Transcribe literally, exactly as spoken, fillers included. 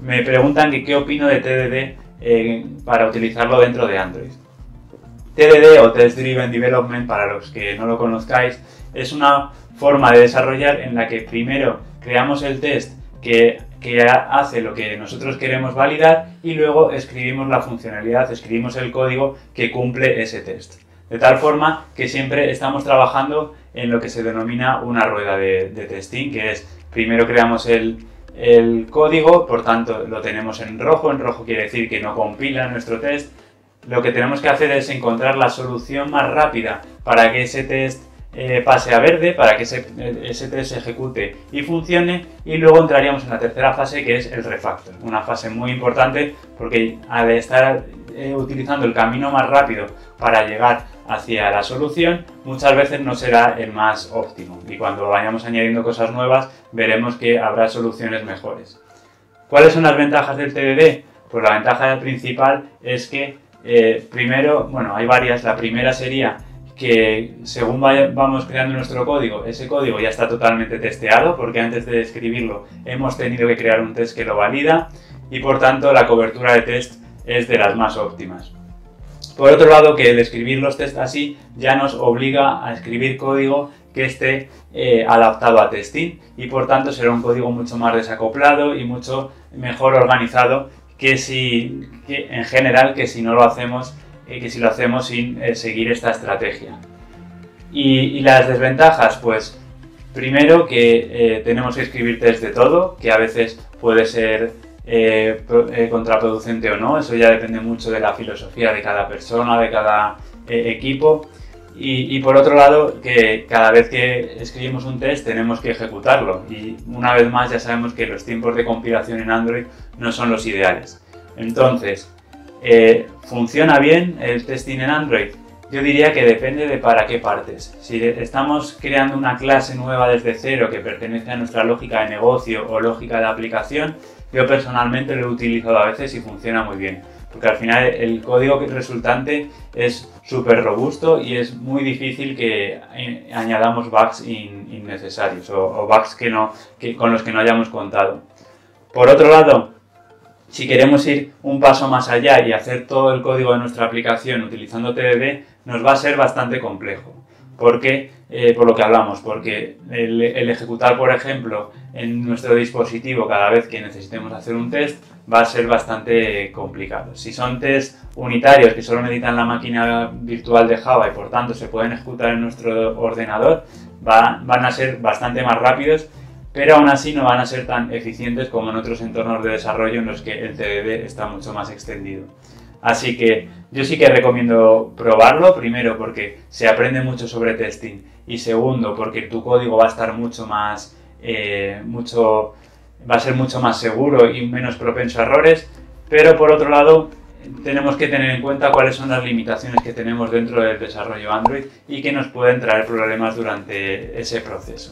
Me preguntan que qué opino de T D D eh, para utilizarlo dentro de Android. T D D o Test Driven Development, para los que no lo conozcáis, es una forma de desarrollar en la que primero creamos el test que, que hace lo que nosotros queremos validar y luego escribimos la funcionalidad, escribimos el código que cumple ese test. De tal forma que siempre estamos trabajando en lo que se denomina una rueda de, de testing, que es primero creamos el, el código, por tanto lo tenemos en rojo, en rojo quiere decir que no compila nuestro test. Lo que tenemos que hacer es encontrar la solución más rápida para que ese test eh, pase a verde, para que ese, ese test se ejecute y funcione, y luego entraríamos en la tercera fase, que es el refactor, una fase muy importante porque al estar eh, utilizando el camino más rápido para llegar hacia la solución, muchas veces no será el más óptimo, y cuando vayamos añadiendo cosas nuevas veremos que habrá soluciones mejores. ¿Cuáles son las ventajas del T D D? Pues la ventaja principal es que Eh, primero, bueno, hay varias. La primera sería que según vaya, vamos creando nuestro código, ese código ya está totalmente testeado, porque antes de escribirlo hemos tenido que crear un test que lo valida, y por tanto la cobertura de test es de las más óptimas. Por otro lado, que el escribir los test así ya nos obliga a escribir código que esté eh, adaptado a testing, y por tanto será un código mucho más desacoplado y mucho mejor organizado que si que en general que si no lo hacemos eh, que si lo hacemos sin eh, seguir esta estrategia. Y, y las desventajas, pues primero que eh, tenemos que escribir test de todo, que a veces puede ser eh, pro, eh, contraproducente o no. Eso ya depende mucho de la filosofía de cada persona, de cada eh, equipo. Y, y por otro lado, que cada vez que escribimos un test tenemos que ejecutarlo, y una vez más ya sabemos que los tiempos de compilación en Android no son los ideales. Entonces, eh, ¿funciona bien el testing en Android? Yo diría que depende de para qué partes. Si estamos creando una clase nueva desde cero que pertenece a nuestra lógica de negocio o lógica de aplicación, yo personalmente lo he utilizado a veces y funciona muy bien, porque al final el código resultante es súper robusto y es muy difícil que añadamos bugs innecesarios o bugs que no, que, con los que no hayamos contado. Por otro lado, si queremos ir un paso más allá y hacer todo el código de nuestra aplicación utilizando T D D, nos va a ser bastante complejo. Porque, eh, por lo que hablamos, porque el, el ejecutar, por ejemplo, en nuestro dispositivo cada vez que necesitemos hacer un test va a ser bastante complicado. Si son test unitarios que solo necesitan la máquina virtual de Java y por tanto se pueden ejecutar en nuestro ordenador, va, van a ser bastante más rápidos, pero aún así no van a ser tan eficientes como en otros entornos de desarrollo en los que el T D D está mucho más extendido. Así que yo sí que recomiendo probarlo, primero porque se aprende mucho sobre testing, y segundo porque tu código va a estar mucho más, eh, mucho, va a ser mucho más seguro y menos propenso a errores. Pero por otro lado tenemos que tener en cuenta cuáles son las limitaciones que tenemos dentro del desarrollo Android y que nos pueden traer problemas durante ese proceso.